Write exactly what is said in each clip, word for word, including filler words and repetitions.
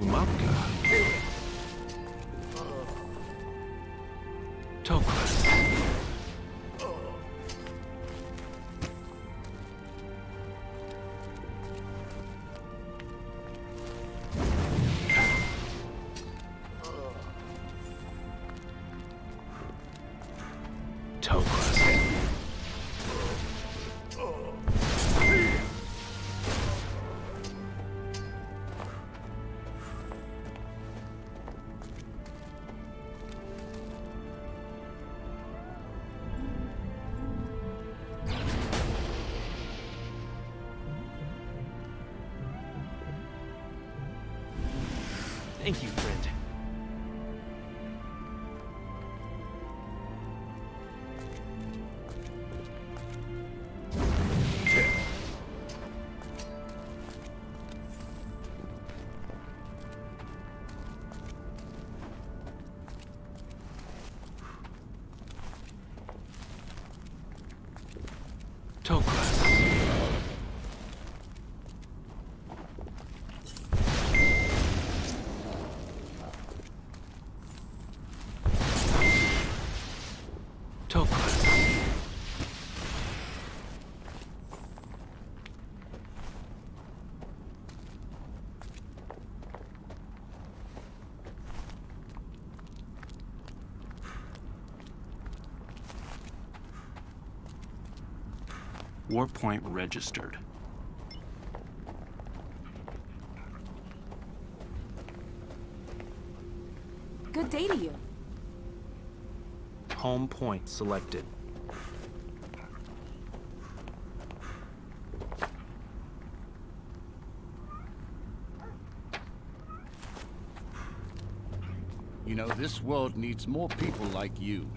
Ubamka. Toklas. Thank you, friend. Warpoint registered. Good day to you. Home point selected. You know, this world needs more people like you.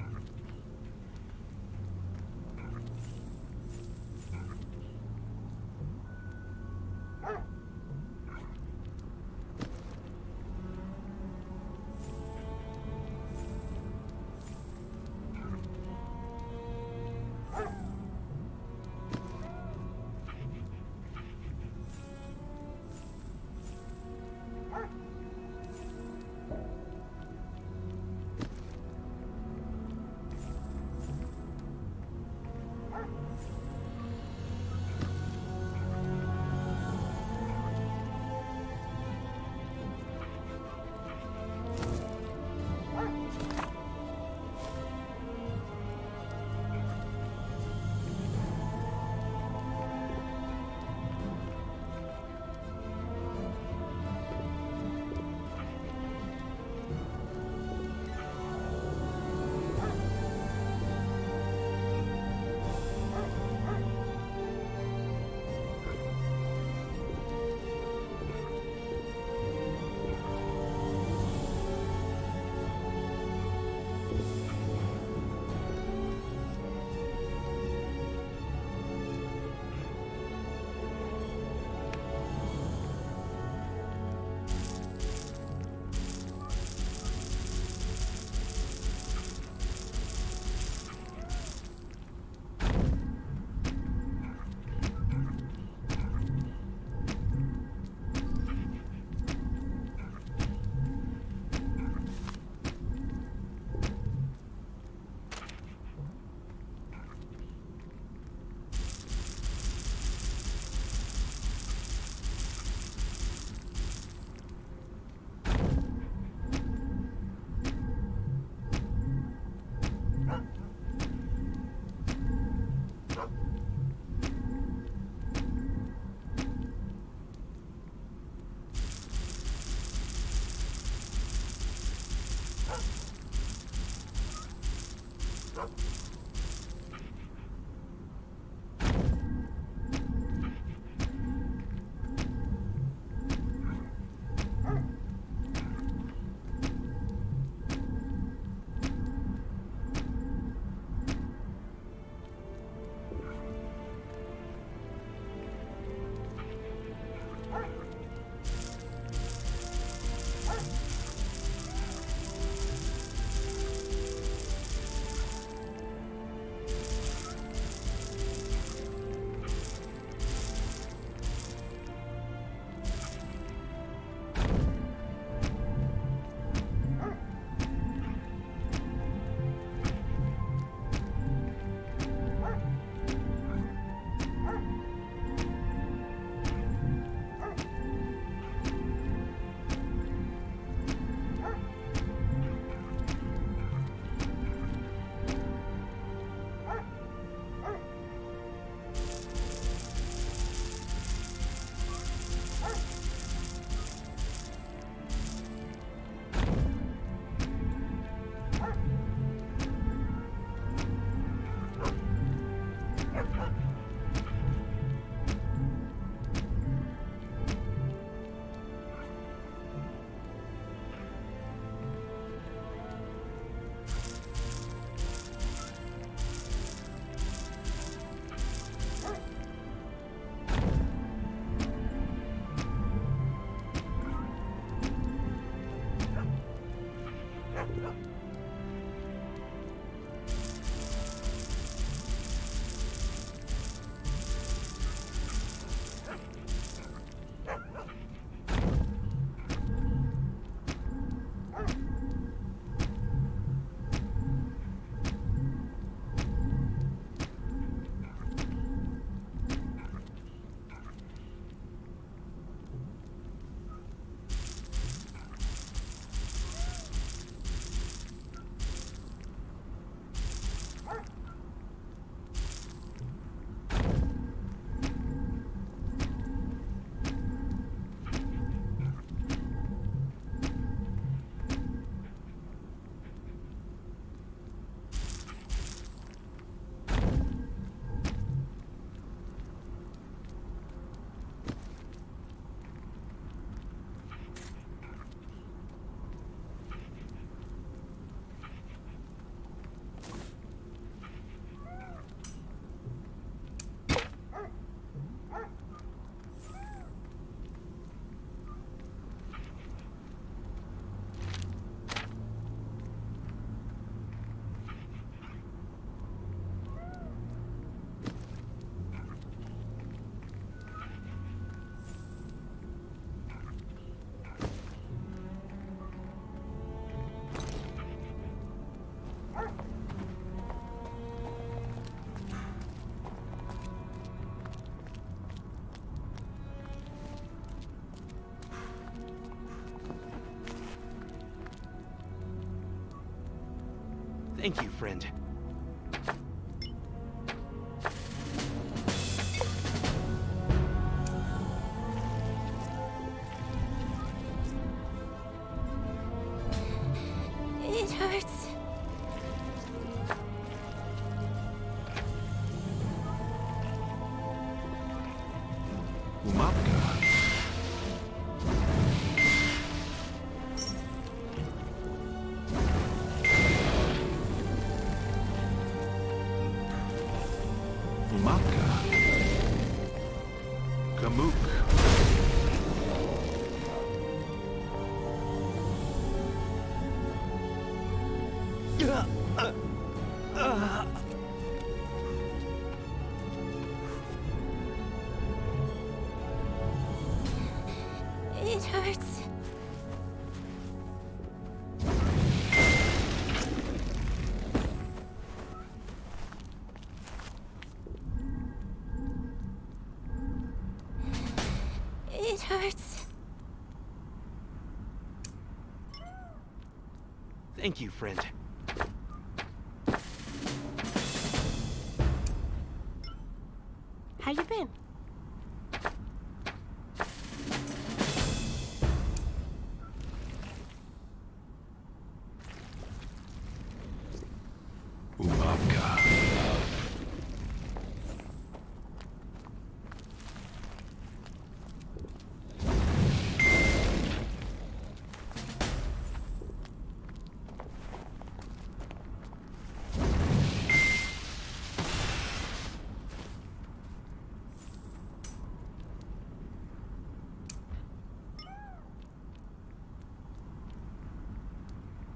Thank you, friend. It hurts. Thank you, friend. How you been?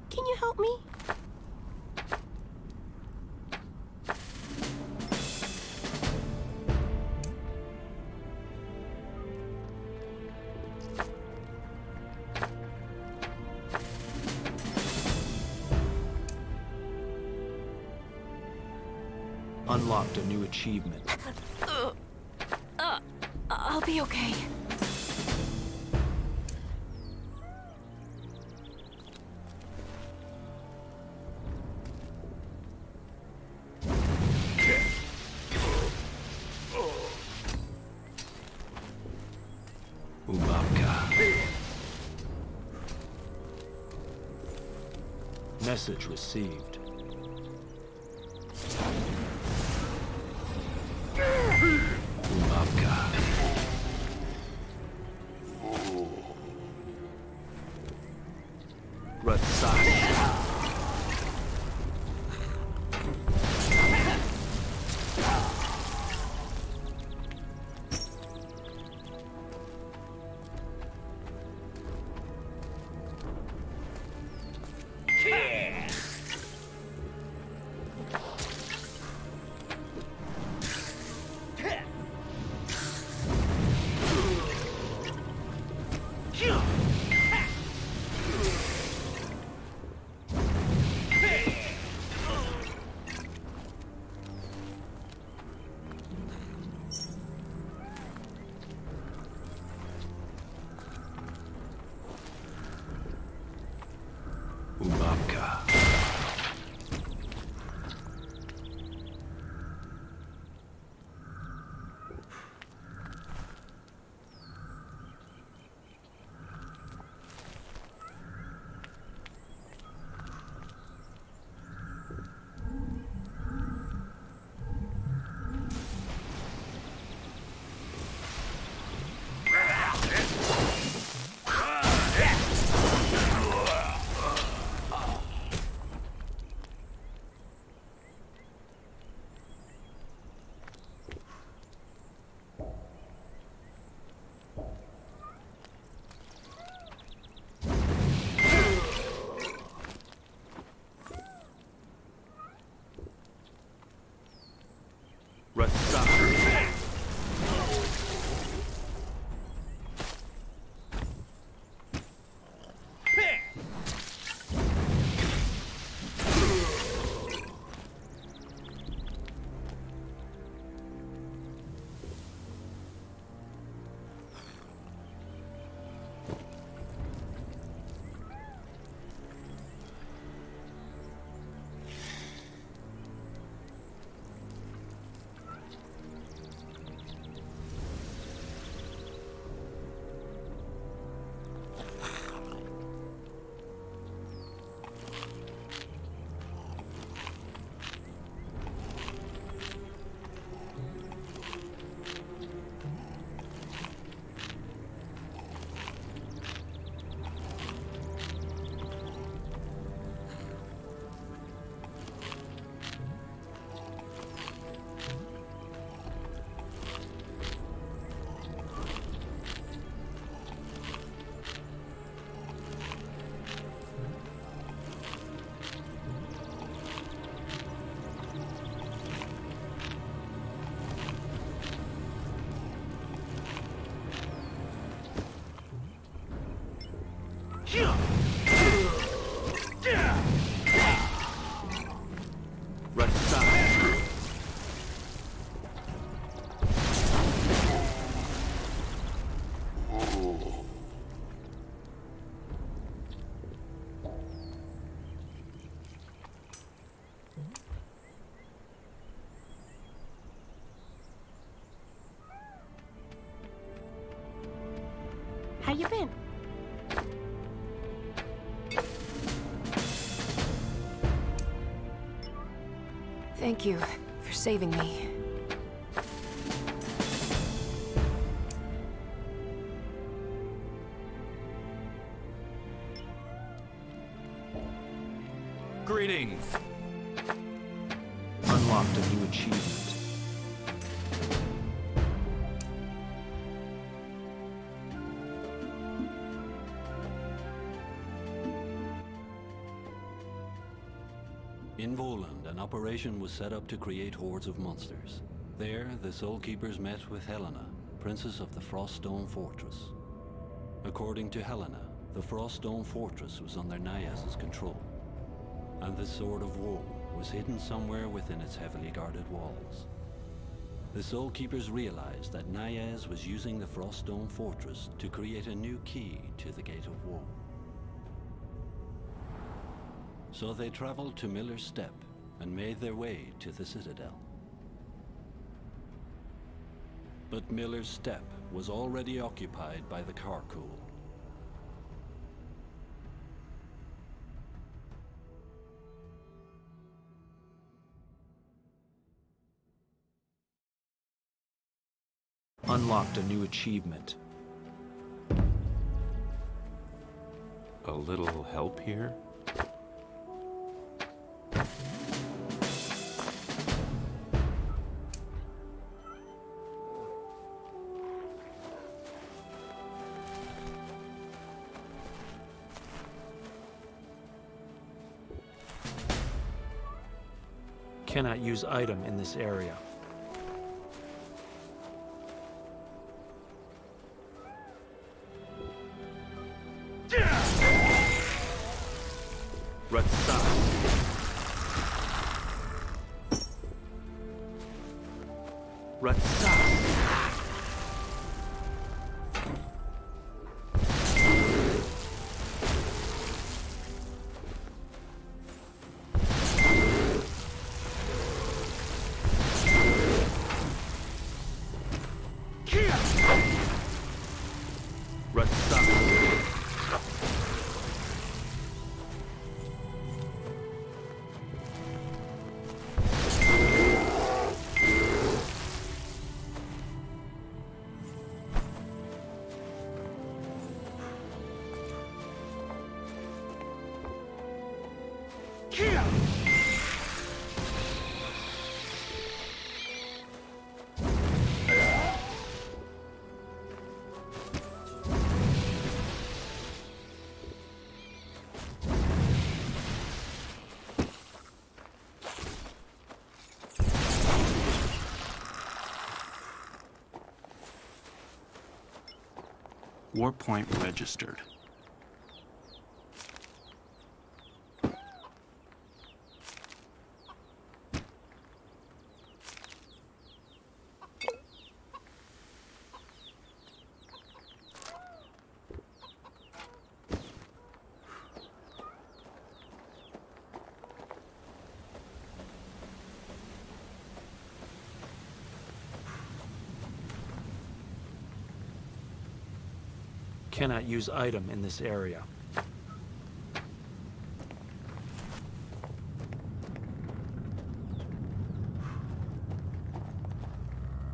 Can you help me? Unlocked a new achievement. Uh, uh, I'll be okay. Message received. Ubamka. Ratsai. How you been? Thank you for saving me. Greetings. Unlocked a new achievement. In Voland, an operation was set up to create hordes of monsters. There, the Soul Keepers met with Helena, princess of the Froststone Fortress. According to Helena, the Froststone Fortress was under Nyaz's control, and the Sword of War was hidden somewhere within its heavily guarded walls. The Soul Keepers realized that Nyaz was using the Froststone Fortress to create a new key to the Gate of War. So they traveled to Miller's Steppe and made their way to the Citadel. But Miller's Steppe was already occupied by the Carcool. Unlocked a new achievement. A little help here? Cannot use item in this area. Warpoint registered. Cannot use item in this area.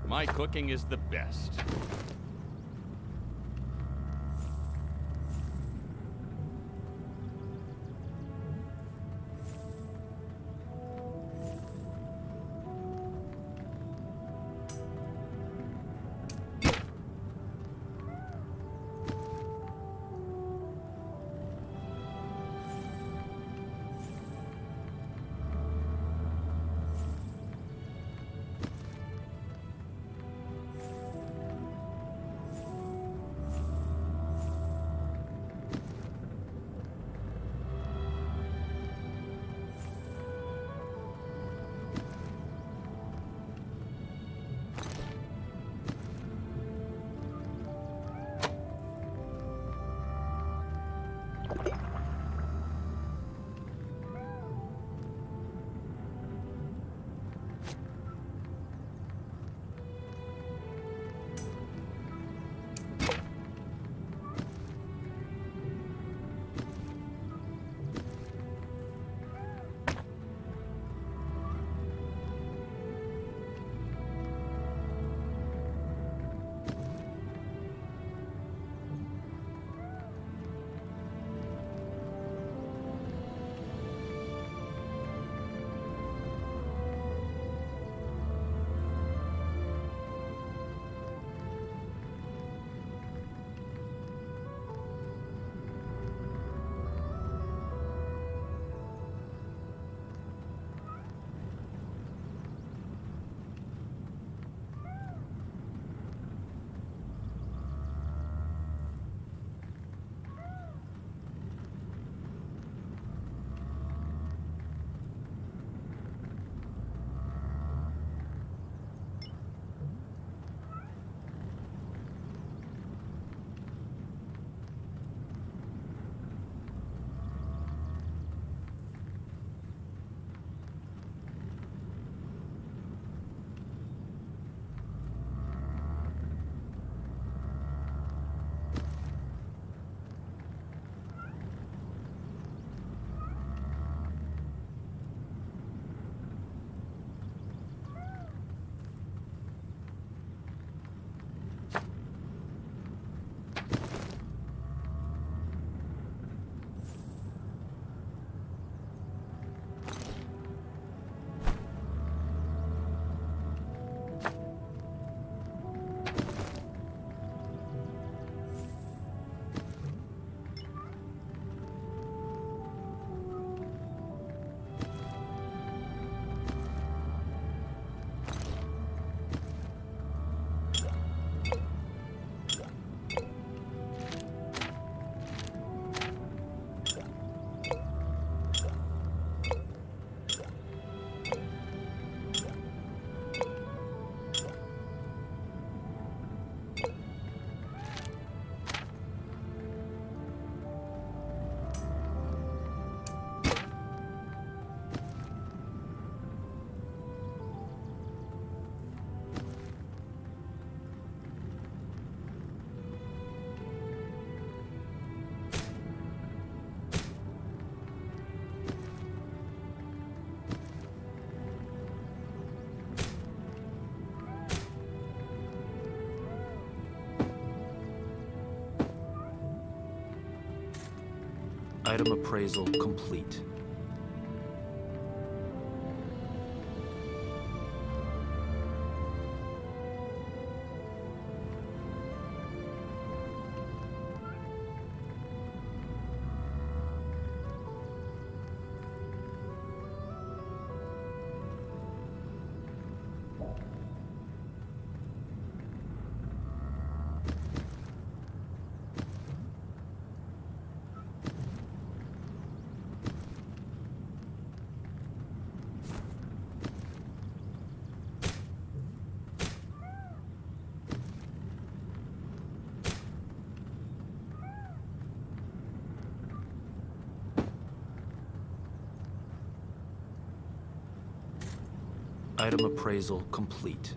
My cooking is the best. Item appraisal complete. Item appraisal complete.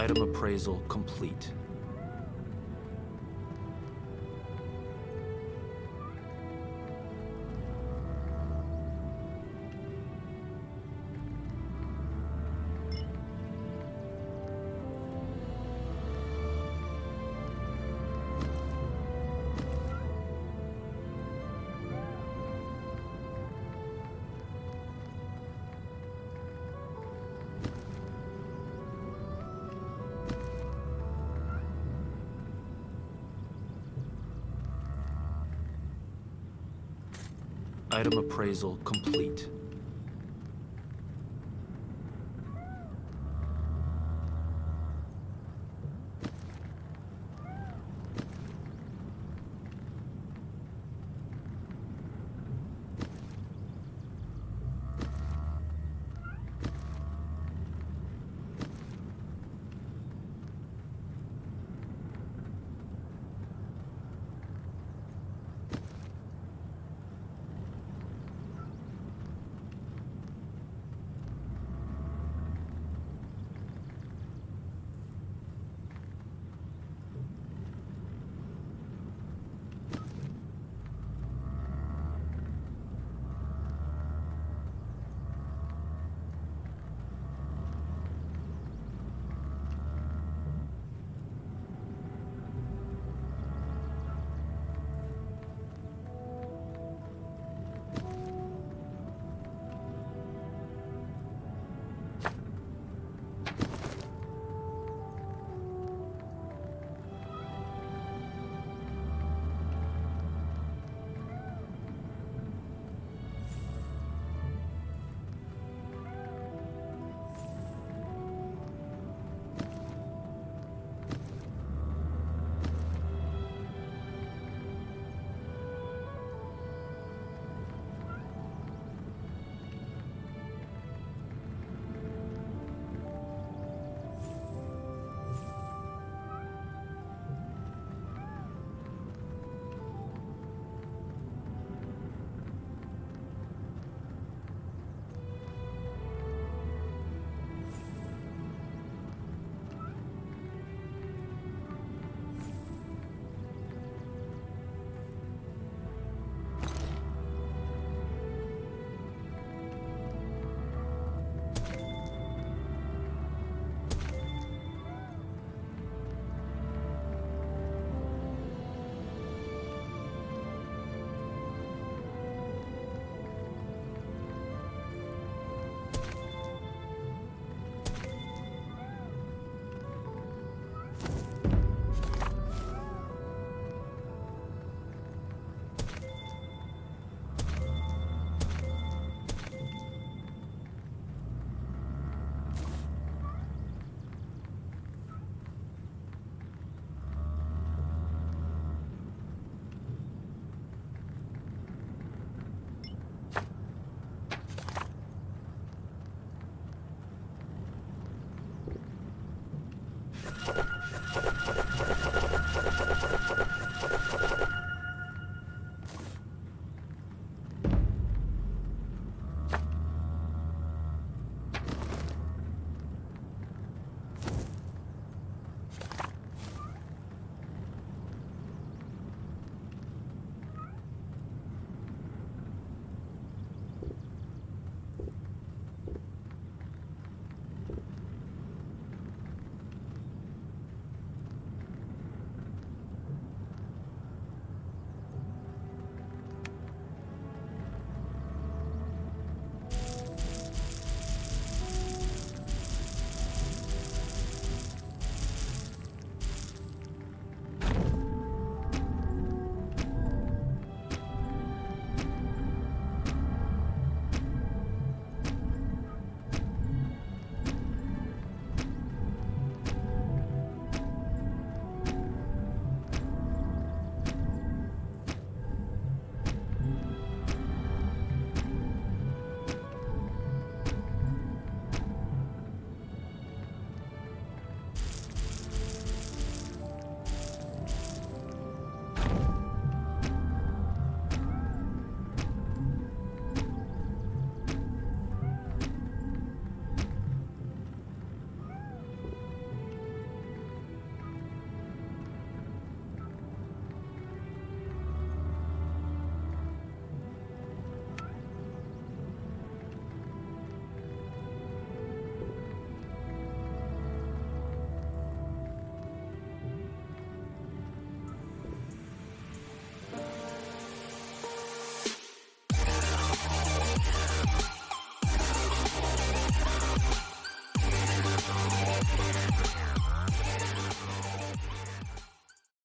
Item appraisal complete. Item appraisal complete.